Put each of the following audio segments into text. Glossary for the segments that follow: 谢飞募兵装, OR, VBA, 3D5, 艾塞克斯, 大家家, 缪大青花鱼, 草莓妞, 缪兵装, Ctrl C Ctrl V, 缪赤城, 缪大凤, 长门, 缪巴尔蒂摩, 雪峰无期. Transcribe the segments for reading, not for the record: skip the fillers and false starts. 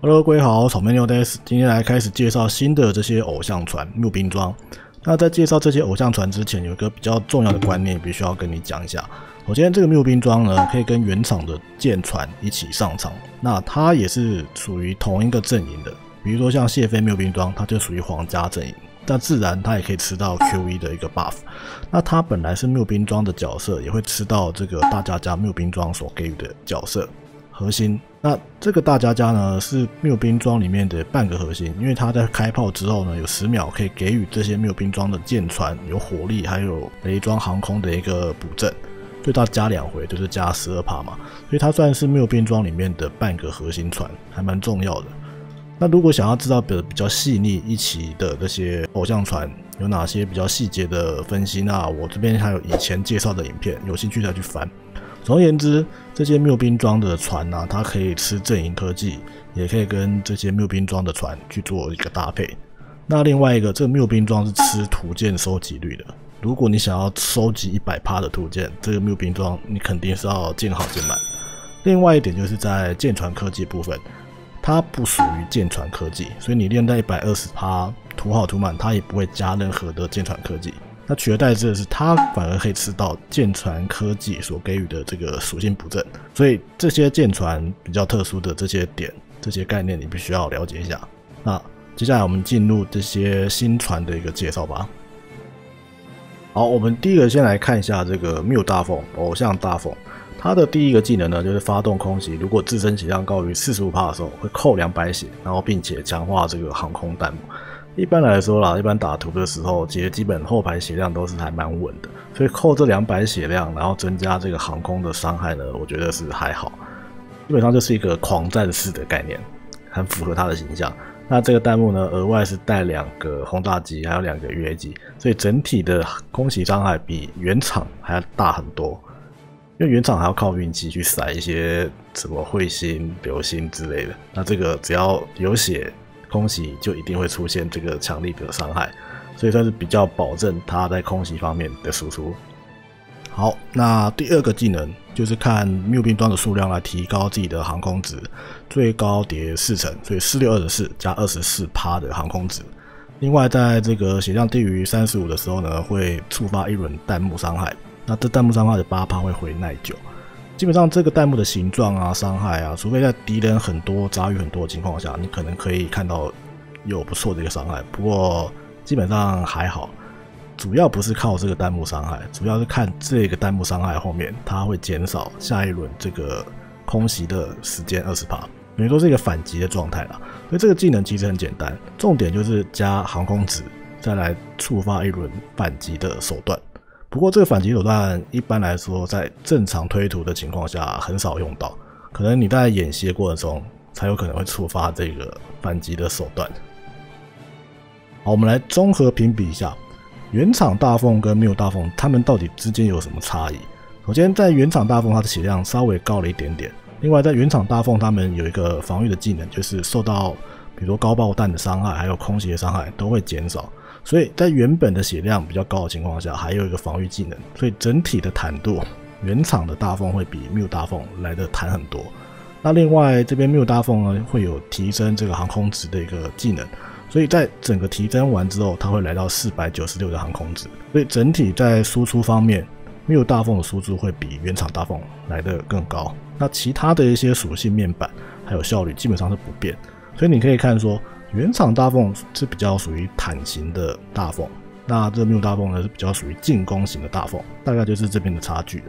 Hello， 各位好，草莓妞 Days， 今天来开始介绍新的这些偶像船募兵装。那在介绍这些偶像船之前，有一个比较重要的观念必须要跟你讲一下。我今天这个募兵装呢，可以跟原厂的舰船一起上场，那它也是属于同一个阵营的。比如说像谢飞募兵装，它就属于皇家阵营，但自然它也可以吃到 QE 的一个 buff。那它本来是募兵装的角色，也会吃到这个大家家募兵装所给予的角色。 核心，那这个大家家呢是缪兵装里面的半个核心，因为它在开炮之后呢，有10秒可以给予这些缪兵装的舰船有火力还有雷装航空的一个补正，最大加2回就是加12%嘛，所以它算是缪兵装里面的半个核心船，还蛮重要的。那如果想要知道比较细腻一期的这些偶像船有哪些比较细节的分析，那我这边还有以前介绍的影片，有兴趣再去翻。 总而言之，这些缪兵装的船啊，它可以吃阵营科技，也可以跟这些缪兵装的船去做一个搭配。那另外一个，这个缪兵装是吃图鉴收集率的。如果你想要收集 100% 的图鉴，这个缪兵装你肯定是要见好见满。另外一点就是在舰船科技部分，它不属于舰船科技，所以你练到 120%， 图好图满，它也不会加任何的舰船科技。 那取而代之的是，它反而可以吃到舰船科技所给予的这个属性补正，所以这些舰船比较特殊的这些点、这些概念，你必须要了解一下。那接下来我们进入这些新船的一个介绍吧。好，我们第一个先来看一下这个缪大凤偶像大凤，它的第一个技能呢就是发动空袭，如果自身血量高于45%的时候，会扣200血，然后并且强化这个航空弹幕。 一般来说啦，一般打图的时候，其实基本后排血量都是还蛮稳的，所以扣这200血量，然后增加这个航空的伤害呢，我觉得是还好。基本上就是一个狂战士的概念，很符合他的形象。那这个弹幕呢，额外是带2个轰炸机，还有2个越野机，所以整体的空袭伤害比原厂还要大很多。因为原厂还要靠运气去塞一些什么彗星、流星之类的，那这个只要有血。 空袭就一定会出现这个强力的伤害，所以算是比较保证它在空袭方面的输出。好，那第二个技能就是看缪兵装的数量来提高自己的航空值，最高叠4成，所以4624加24%的航空值。另外，在这个血量低于35的时候呢，会触发一轮弹幕伤害，那这弹幕伤害的8%会回耐久。 基本上这个弹幕的形状啊、伤害啊，除非在敌人很多、杂鱼很多的情况下，你可能可以看到有不错的一个伤害。不过基本上还好，主要不是靠这个弹幕伤害，主要是看这个弹幕伤害后面它会减少下一轮这个空袭的时间20%，等于说是一个反击的状态啦。所以这个技能其实很简单，重点就是加航空值，再来触发一轮反击的手段。 不过这个反击手段一般来说，在正常推图的情况下很少用到，可能你在演习的过程中才有可能会触发这个反击的手段。好，我们来综合评比一下原厂大凤跟缪大凤它们到底之间有什么差异。首先，在原厂大凤它的血量稍微高了一点点，另外在原厂大凤它们有一个防御的技能，就是受到比如说高爆弹的伤害，还有空袭的伤害都会减少。 所以在原本的血量比较高的情况下，还有一个防御技能，所以整体的坦度，原厂的大凤会比缪大凤来的坦很多。那另外这边缪大凤呢，会有提升这个航空值的一个技能，所以在整个提升完之后，它会来到496的航空值。所以整体在输出方面，缪大凤的输出会比原厂大凤来的更高。那其他的一些属性面板还有效率基本上是不变，所以你可以看说。 原厂大凤是比较属于坦型的大凤，那这缪大凤呢是比较属于进攻型的大凤，大概就是这边的差距了。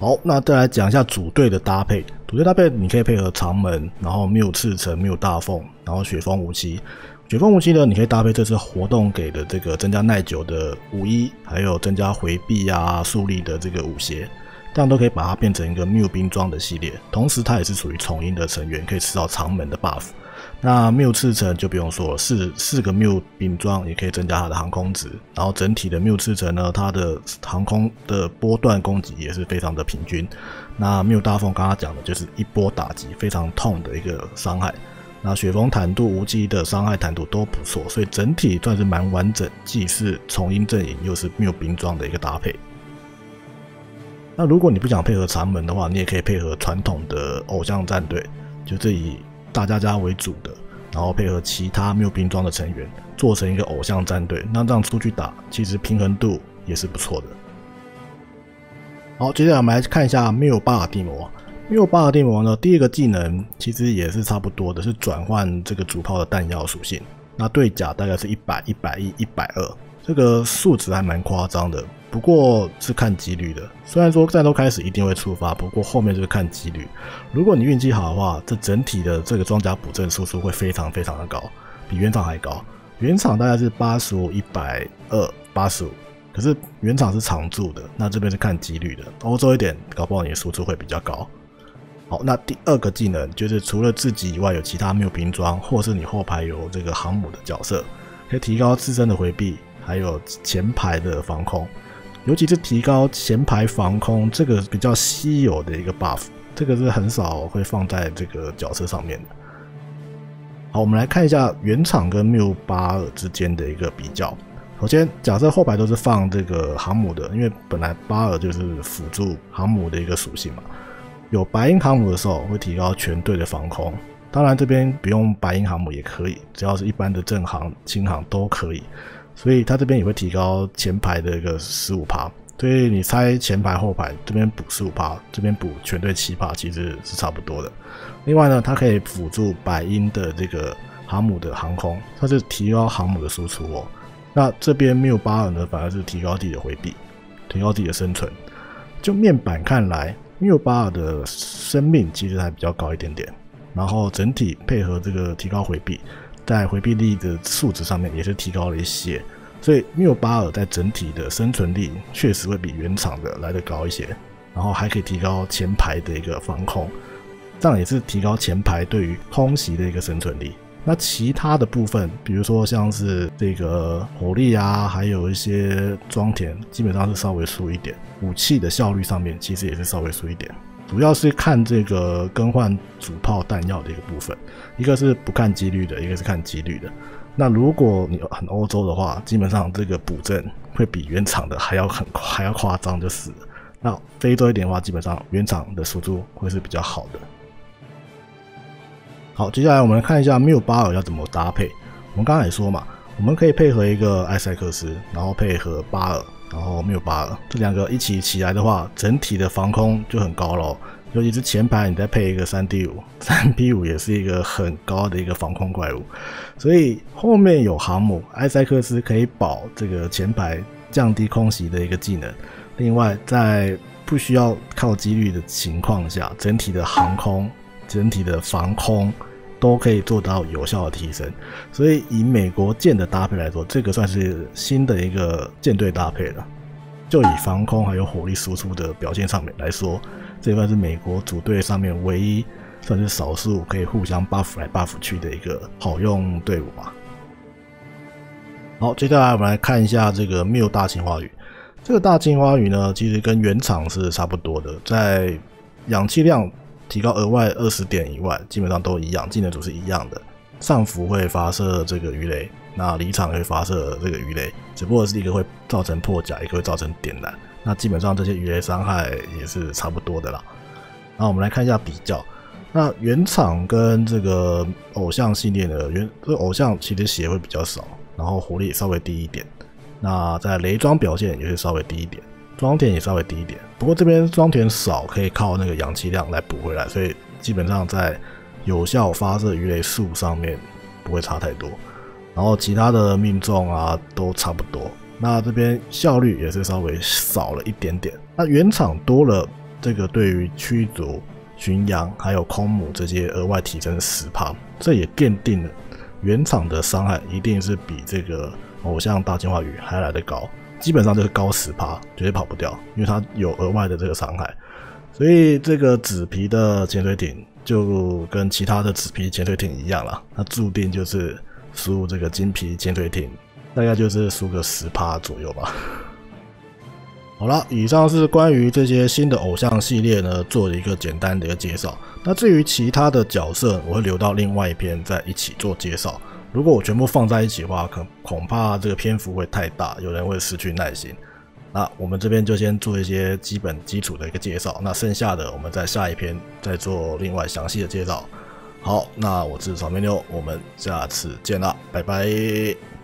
好，那再来讲一下组队的搭配。组队搭配你可以配合长门，然后缪赤城、缪大凤，然后雪峰无期。雪峰无期呢，你可以搭配这次活动给的这个增加耐久的5-1，还有增加回避啊、速力的这个5鞋，这样都可以把它变成一个缪兵装的系列。同时，它也是属于重音的成员，可以吃到长门的 buff。 那缪赤城就不用说了，4个缪兵装也可以增加它的航空值，然后整体的缪赤城呢，它的航空的波段攻击也是非常的平均。那缪大凤刚刚讲的就是一波打击非常痛的一个伤害，那雪峰坦度、无忌的伤害坦度都不错，所以整体算是蛮完整，既是重音阵营又是缪兵装的一个搭配。 那如果你不想配合长门的话，你也可以配合传统的偶像战队，就是以大家家为主的，然后配合其他没有兵装的成员，做成一个偶像战队。那这样出去打，其实平衡度也是不错的。好，接下来我们来看一下缪巴尔蒂摩。缪巴尔蒂摩呢，第一个技能其实也是差不多的，是转换这个主炮的弹药属性。那对甲大概是100、110、120，这个数值还蛮夸张的。不过是看几率的，虽然说战斗开始一定会触发，不过后面就是看几率。如果你运气好的话，这整体的这个装甲补正输出会非常非常的高，比原厂还高。原厂大概是85、120、85，可是原厂是常驻的，那这边是看几率的。欧洲一点，搞不好你的输出会比较高。好，那第二个技能就是除了自己以外有其他没有兵装，或是你后排有这个航母的角色，可以提高自身的回避，还有前排的防空。尤其是提高前排防空，这个比较稀有的一个 buff， 这个是很少会放在这个角色上面的。好，我们来看一下原厂跟缪巴尔之间的一个比较。首先，假设后排都是放这个航母的，因为本来巴尔就是辅助航母的一个属性嘛。有白鹰航母的时候，会提高全队的防空。当然，这边不用白鹰航母也可以，只要是一般的正航、轻航都可以。所以它这边也会提高前排的一个 15%。所以你猜前排、后排，这边补 15%， 这边补全队 7%， 其实是差不多的。另外呢，它可以辅助白鹰的这个航母的航空，它是提高航母的输出哦。那这边缪巴尔呢，反而是提高自己的回避，提高自己的生存。就面板看来，缪巴尔的生命其实还比较高一点点，然后整体配合这个提高回避，在回避力的数值上面也是提高了一些，所以缪巴尔在整体的生存力确实会比原厂的来得高一些，然后还可以提高前排的一个防空，这样也是提高前排对于空袭的一个生存力。那其他的部分，比如说像是这个火力啊，还有一些装填，基本上是稍微输一点。武器的效率上面其实也是稍微输一点，主要是看这个更换主炮弹药的一个部分，一个是不看几率的，一个是看几率的。那如果你很欧洲的话，基本上这个补正会比原厂的还要夸张就是了。那非洲一点的话，基本上原厂的输出会是比较好的。好，接下来我们来看一下缪巴尔要怎么搭配。我们刚才也说嘛，我们可以配合一个艾塞克斯，然后配合巴尔，然后缪巴尔，这两个一起起来的话，整体的防空就很高咯。尤其是前排你再配一个 3D5 也是一个很高的一个防空怪物，所以后面有航母，艾塞克斯可以保这个前排降低空袭的一个技能。另外在不需要靠几率的情况下，整体的航空、整体的防空都可以做到有效的提升，所以以美国舰的搭配来说，这个算是新的一个舰队搭配了。就以防空还有火力输出的表现上面来说，这算是美国组队上面唯一算是少数可以互相 buff 来 buff 去的一个好用队伍吧。好，接下来我们来看一下这个缪大青花鱼。这个大青花鱼呢，其实跟原厂是差不多的，在氧气量提高额外20点以外，基本上都一样，技能组是一样的。上浮会发射这个鱼雷，那离场会发射这个鱼雷，只不过是一个会造成破甲，一个会造成点燃。那基本上这些鱼雷伤害也是差不多的啦。那我们来看一下比较，那原厂跟这个偶像系列的偶像其实血会比较少，然后火力稍微低一点，那在雷装表现也是稍微低一点。装填也稍微低一点，不过这边装填少，可以靠那个氧气量来补回来，所以基本上在有效发射鱼雷数上面不会差太多。然后其他的命中啊都差不多，那这边效率也是稍微少了一点点。那原厂多了这个对于驱逐、巡洋还有空母这些额外提升 10%， 这也奠定了原厂的伤害一定是比这个偶像大青花鱼还来得高。基本上就是高 10%， 绝对跑不掉，因为它有额外的这个伤害。所以这个纸皮的潜水艇就跟其他的纸皮潜水艇一样啦，它注定就是输这个金皮潜水艇，大概就是输个 10% 左右吧。好啦，以上是关于这些新的偶像系列呢做了一个简单的一个介绍。那至于其他的角色，我会留到另外一篇再一起做介绍。如果我全部放在一起的话，恐怕这个篇幅会太大，有人会失去耐心。那我们这边就先做一些基本基础的一个介绍，那剩下的我们在下一篇再做另外详细的介绍。好，那我是草莓妞，我们下次见啦，拜拜。